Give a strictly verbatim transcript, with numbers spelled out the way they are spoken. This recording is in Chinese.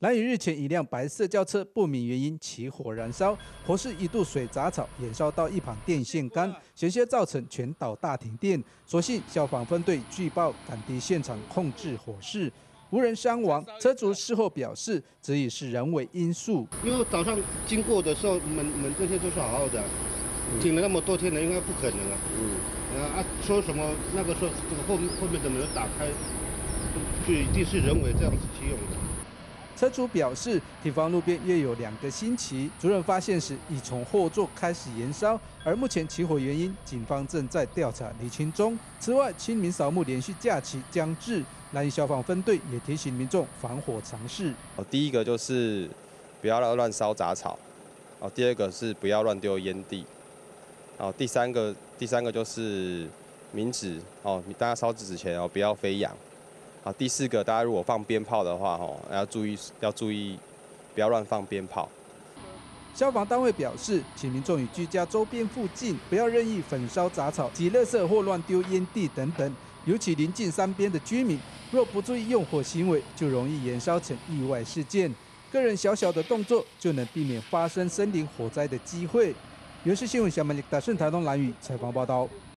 兰屿日前一辆白色轿车不明原因起火燃烧，火势一度水杂草延烧到一旁电线杆，险些造成全岛大停电。所幸消防分队据报赶抵现场控制火势，无人伤亡。车主事后表示，这也是人为因素。因为早上经过的时候，门门这些都是好好的，停了那么多天了，应该不可能啊。嗯，啊，说什么那个说这个后后面的门打开，就一定是人为这样子去用的。 车主表示，堤防路边约有两个星期，族人发现时已从后座开始燃烧，而目前起火原因，警方正在调查厘清中。此外，清明扫墓连续假期将至，兰屿消防分队也提醒民众防火常识。哦，第一个就是不要乱烧杂草，哦，第二个是不要乱丢烟蒂，哦，第三个第三个就是冥纸，哦，大家烧纸纸钱哦，不要飞扬。 啊，第四个，大家如果放鞭炮的话，吼，要注意，要注意，不要乱放鞭炮。消防单位表示，请民众与居家周边附近不要任意焚烧杂草、挤垃圾或乱丢烟蒂等等。尤其临近山边的居民，若不注意用火行为，就容易延烧成意外事件。个人小小的动作，就能避免发生森林火灾的机会。原视新闻，小曼丽达顺台东兰屿采访报道。